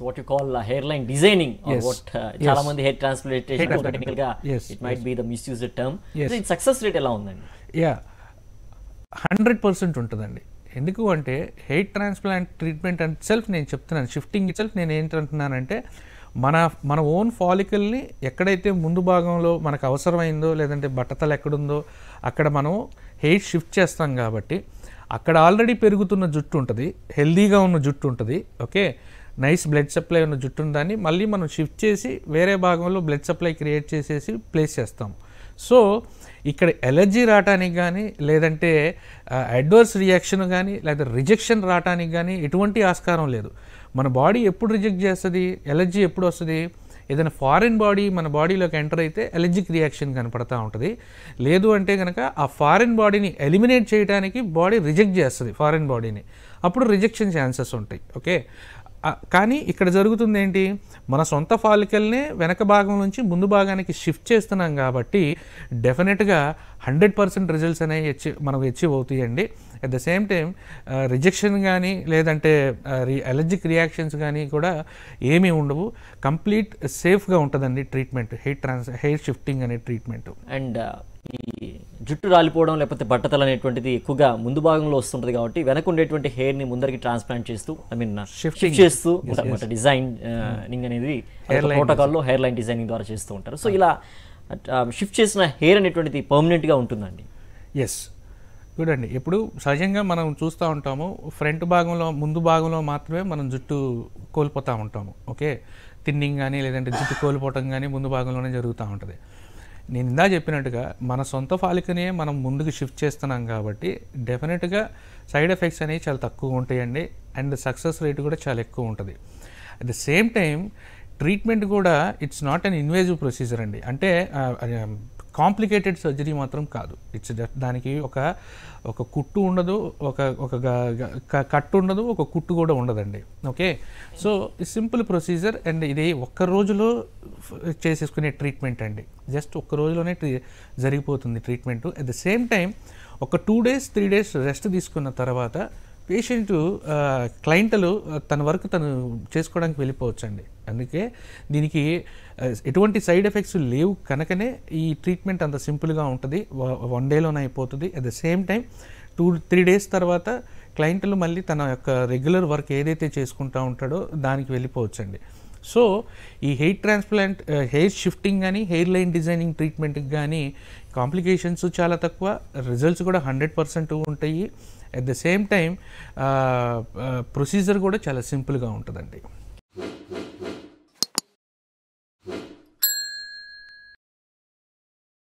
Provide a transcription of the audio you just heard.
So what you call hairline designing, or yes, what chaala mandi hair transplantation, technical ga, yes, it might yes, be the misused term. Yes. So in success rate ela undandi? Yeah, 100% untadandi. Enduku ante hair transplant treatment and self nenu cheptunnan, shifting itself nenu em antunnanu ante మన own ఫాలికల్ని ఎక్కడైతే ముందు భాగంలో మనకు అవసరమైందో లేదంటే బట్టతలు ఎక్కడుందో అక్కడ మనం హెయిర్ షిఫ్ట్ చేస్తాం కాబట్టి అక్కడ ఆల్రెడీ పెరుగుతున్న జుట్టు ఉంటుంది, హెల్దీగా ఉన్న జుట్టు ఉంటుంది, ఓకే నైస్ బ్లడ్ సప్లై ఉన్న జుట్టు ఉందని మళ్ళీ మనం షిఫ్ట్ చేసి వేరే భాగంలో బ్లడ్ సప్లై క్రియేట్ చేసేసి ప్లేస్ చేస్తాం. సో ఇక్కడ ఎలర్జీ రావటానికి కానీ లేదంటే అడ్వర్స్ రియాక్షన్ కానీ లేదా రిజెక్షన్ రావటానికి కానీ ఎటువంటి ఆస్కారం లేదు. మన బాడీ ఎప్పుడు రిజెక్ట్ చేస్తుంది, ఎలర్జీ ఎప్పుడు వస్తుంది? ఏదైనా ఫారిన్ బాడీ మన బాడీలోకి ఎంటర్ అయితే ఎలర్జిక్ రియాక్షన్ కనపడతా ఉంటుంది. లేదు అంటే కనుక ఆ ఫారిన్ బాడీని ఎలిమినేట్ చేయడానికి బాడీ రిజెక్ట్ చేస్తుంది ఫారిన్ బాడీని, అప్పుడు రిజెక్షన్ ఛాన్సెస్ ఉంటాయి. ఓకే, కానీ ఇక్కడ జరుగుతుంది ఏంటి, మన సొంత ఫాలికల్నే వెనక భాగం నుంచి ముందు భాగానికి షిఫ్ట్ చేస్తున్నాం కాబట్టి డెఫినెట్గా 100% రిజల్ట్స్ అనేవి మనకు అచీవ్ అవుతాయండి. At the same time rejection కానీ లేదంటే ఎలర్జిక్ రియాక్షన్స్ కానీ కూడా ఏమీ ఉండవు, కంప్లీట్ సేఫ్గా ఉంటుందండి ట్రీట్మెంట్ హెయిర్ షిఫ్టింగ్ అనే ట్రీట్మెంట్. అండ్ ఈ జుట్టు రాలిపోవడం లేకపోతే బట్టతలు అనేటువంటిది ఎక్కువగా ముందు భాగంలో వస్తుంటుంది కాబట్టి వెనక ఉండేటువంటి హెయిర్ని ముందరికి ట్రాన్స్ప్లాంట్ చేస్తూ, ఐ మీన్ షిఫ్ట్ చేస్తూ ఉంటారు. డిజైనింగ్ అనేది ప్రోటోకాల్లో హెయిర్ లైన్ డిజైనింగ్ ద్వారా చేస్తూ ఉంటారు. సో ఇలా షిఫ్ట్ చేసిన హెయిర్ అనేటువంటిది పర్మనెంట్గా ఉంటుందండి. ఎస్, చూడండి ఇప్పుడు సహజంగా మనం చూస్తూ ఉంటాము ఫ్రంట్ భాగంలో ముందు భాగంలో మాత్రమే మనం జుట్టు కోల్పోతూ ఉంటాము. ఓకే, థిన్నింగ్ కానీ లేదంటే జుట్టు కోల్పోవటం కానీ ముందు భాగంలోనే జరుగుతూ ఉంటుంది. నేను ఇందా చెప్పినట్టుగా మన సొంత ఫాలికనే మనం ముందుకు షిఫ్ట్ చేస్తున్నాం కాబట్టి డెఫినెట్గా సైడ్ ఎఫెక్ట్స్ అనేవి చాలా తక్కువ ఉంటాయండి, అండ్ సక్సెస్ రేట్ కూడా చాలా ఎక్కువ ఉంటుంది. At the same time treatment కూడా it's not an invasive procedure అండి, అంటే కాంప్లికేటెడ్ సర్జరీ మాత్రం కాదు. ఇట్స్ దానికి ఒక కుట్టు ఉండదు, ఒక కట్టు ఉండదు, ఒక కుట్టు కూడా ఉండదండి. Okay, so simple procedure and ఇది ఒక్క రోజులో చేసేసుకునే ట్రీట్మెంట్ అండి. జస్ట్ ఒక్క రోజులోనే జరిగిపోతుంది treatment. At the same time ఒక 2 days 3 days రెస్ట్ తీసుకున్న తర్వాత పేషెంట్ క్లయింట్లు తన వరకు తను చేసుకోవడానికి వెళ్ళిపోవచ్చు అండి. అందుకే దీనికి ఎటువంటి సైడ్ ఎఫెక్ట్స్ లేవు కనుకనే ఈ ట్రీట్మెంట్ అంత సింపుల్గా ఉంటుంది, 1 dayలోనే అయిపోతుంది. At the same time 2-3 days తర్వాత క్లయింట్లు మళ్ళీ తన యొక్క రెగ్యులర్ వర్క్ ఏదైతే చేసుకుంటూ ఉంటాడో దానికి వెళ్ళిపోవచ్చు అండి. సో ఈ హెయిర్ ట్రాన్స్ప్లాంట్ హెయిర్ షిఫ్టింగ్ కానీ హెయిర్ లైన్ డిజైనింగ్ ట్రీట్మెంట్కి కానీ కాంప్లికేషన్స్ చాలా తక్కువ, రిజల్ట్స్ కూడా 100% ఉంటాయి. At the same time procedure కూడా చాలా సింపుల్గా ఉంటుందండి.